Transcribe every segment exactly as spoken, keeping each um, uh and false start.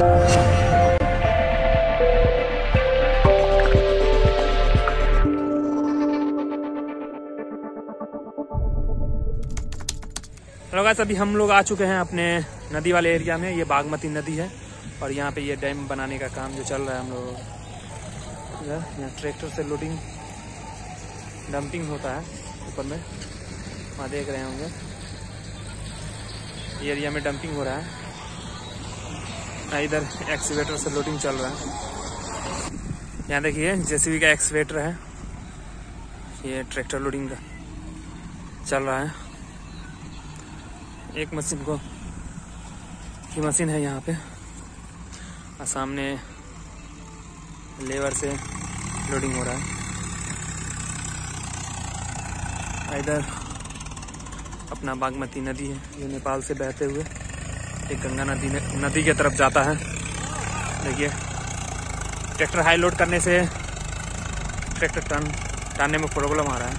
Hello guys, अभी हम लोग आ चुके हैं अपने नदी वाले एरिया में। ये बागमती नदी है और यहाँ पे ये डैम बनाने का काम जो चल रहा है हम लोग इधर। यहाँ ट्रैक्टर से लोडिंग डंपिंग होता है ऊपर में, वहाँ देख रहे होंगे ये एरिया में डंपिंग हो रहा है। इधर एक्सकेवेटर से लोडिंग चल रहा है। यहाँ देखिए जे सी बी का एक्सकेवेटर है, ये ट्रैक्टर लोडिंग का चल रहा है। एक मशीन को की मशीन है यहाँ पे और सामने लेबर से लोडिंग हो रहा है। इधर अपना बागमती नदी है जो नेपाल से बहते हुए एक गंगा नदी नदी के तरफ जाता है। देखिए ट्रैक्टर हाई लोड करने से ट्रैक्टर टर्न टानने में प्रॉब्लम आ रहा है।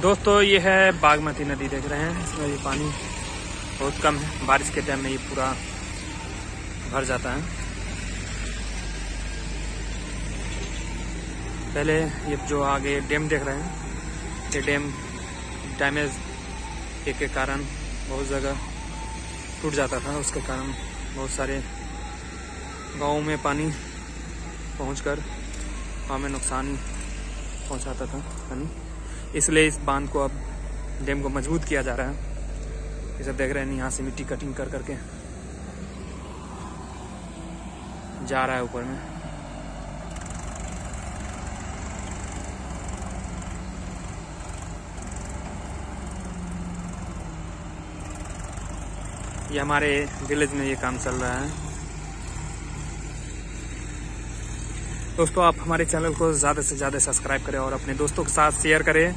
दोस्तों ये है बागमती नदी, देख रहे हैं इसमें ये पानी बहुत कम है। बारिश के टाइम में ये पूरा भर जाता है। पहले ये जो आगे डैम देख रहे हैं, ये डैम डैमेज के कारण बहुत जगह टूट जाता था। उसके कारण बहुत सारे गाँव में पानी पहुंचकर गाँव में नुकसान पहुंचाता था पानी। इसलिए इस बांध को अब डैम को मजबूत किया जा रहा है। ये सब देख रहे हैं, यहाँ से मिट्टी कटिंग कर करके जा रहा है ऊपर में। ये हमारे विलेज में ये काम चल रहा है। दोस्तों आप हमारे चैनल को ज़्यादा से ज़्यादा सब्सक्राइब करें और अपने दोस्तों के साथ शेयर करें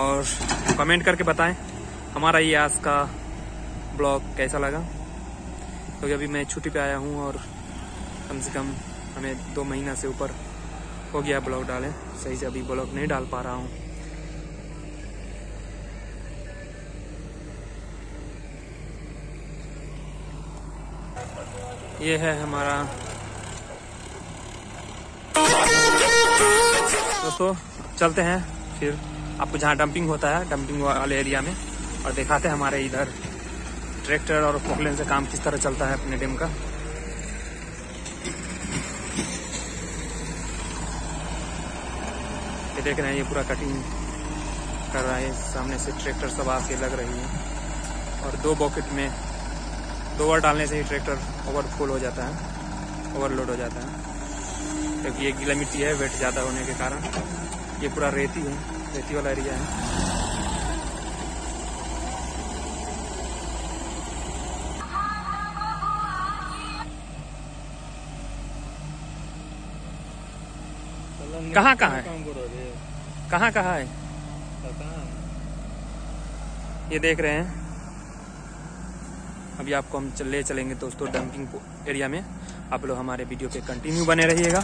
और कमेंट करके बताएं हमारा ये आज का ब्लॉग कैसा लगा। क्योंकि तो अभी मैं छुट्टी पे आया हूँ और कम से कम हमें दो महीना से ऊपर हो गया ब्लॉग डालें, सही से अभी ब्लॉग नहीं डाल पा रहा हूँ। ये है हमारा दोस्तों, चलते हैं फिर आपको जहाँ डंपिंग होता है डंपिंग वाले एरिया में और दिखाते हैं हमारे इधर ट्रैक्टर और फोकलेन से काम किस तरह चलता है अपने डैम का। ये देख रहे हैं, ये पूरा कटिंग कर रहा है। सामने से ट्रैक्टर सब आके लग रही है और दो बकेट में दो बार डालने से ही ट्रैक्टर ओवरफुल हो जाता है, ओवरलोड हो जाता है। क्योंकि ये गीला मिट्टी है, वेट ज़्यादा होने के कारण ये पूरा रेती है, रेती वाला एरिया है। कहाँ कहाँ है, कहाँ कहाँ है? ये देख रहे हैं, अभी आपको हम ले चलेंगे दोस्तों डंपिंग एरिया में। आप लोग हमारे वीडियो पे कंटिन्यू बने रहिएगा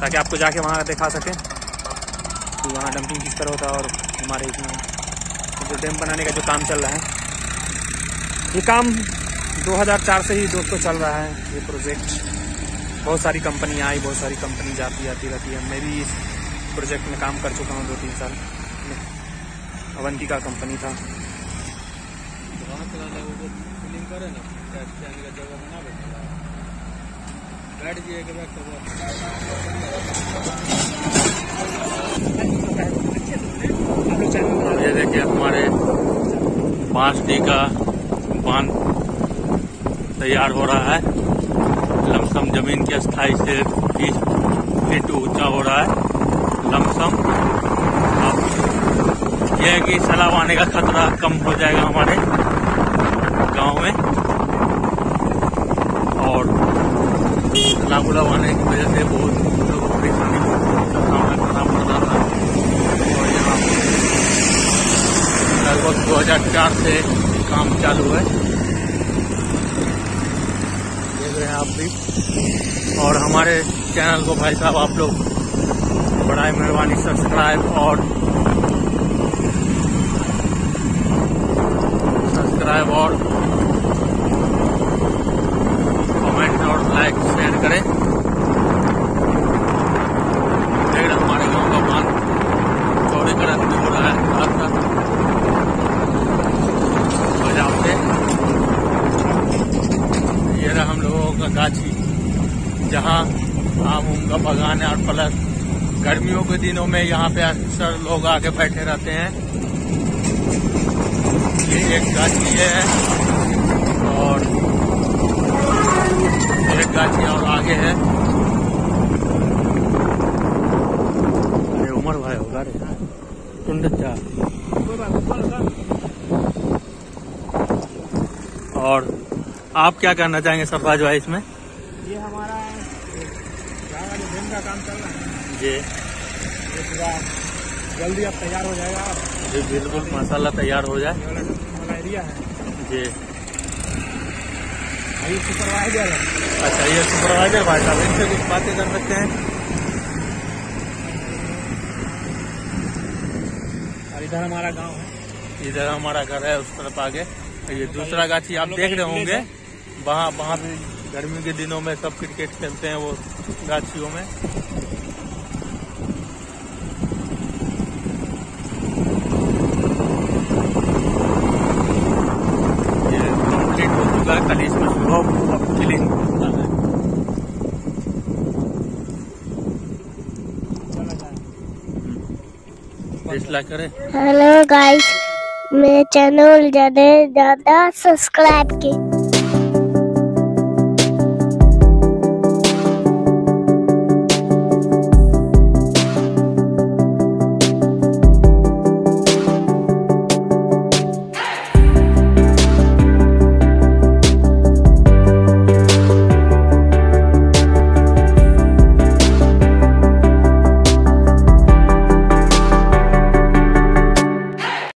ताकि आपको जाके वहाँ दिखा सकें कि वहाँ डंपिंग किस तरह होता है और हमारे इसमें जो डैम बनाने का जो काम चल रहा है। ये काम दो हज़ार चार से ही दोस्तों चल रहा है ये प्रोजेक्ट। बहुत सारी कंपनियाँ आई, बहुत सारी कंपनी जाती आती रहती है। मैं भी इस प्रोजेक्ट में काम कर चुका हूँ दो तीन साल। अवंतिका कंपनी था। बैठ जाइए के बैठ खबर। ये देखिए हमारे बांसडी का बांध तैयार हो रहा है। लमसम जमीन की स्थाई से बीस फीट ऊंचा हो रहा है लमसम। अब यह है कि सैलाब आने का खतरा कम हो जाएगा हमारे गांव में और लाबुला आने की वजह से बहुत लोगों को परेशानी का सामना करना पड़ रहा था। और यहाँ लगभग दो हज़ार चार से काम चालू है, देख रहे हैं आप भी। और हमारे चैनल को भाई साहब आप लोग बड़ा मेहरबानी सब्सक्राइब और दुकानें और प्लस गर्मियों के दिनों में यहाँ पे अक्सर लोग आके बैठे रहते हैं। ये एक गाछी है और एक गाछी और आगे है। अरे उमर भाई होगा रे टुंडा। और आप क्या करना चाहेंगे सरफराज भाई इसमें? ये हमारा का काम चल रहा है जी, ये पूरा जल्दी अब तैयार हो जाएगा जी, बिल्कुल मसाला तैयार हो जाए। वाला एरिया है जी, ये सुपरवाइजर है। अच्छा, ये सुपरवाइजर भाई साहब, इनसे कुछ बातें कर सकते हैं। और इधर हमारा गांव है, इधर हमारा घर है, उस तरफ आगे ये दूसरा गाछी आप देख रहे होंगे। वहाँ वहाँ भी गर्मी के दिनों में सब क्रिकेट खेलते हैं वो गाछियों में। ये कंप्लीट हो चुका है, कल इसमें सुबह अब फिलिंग होता है। फैसला करें। हेलो गाइस, मेरे चैनल ज्यादा ज्यादा सब्सक्राइब की।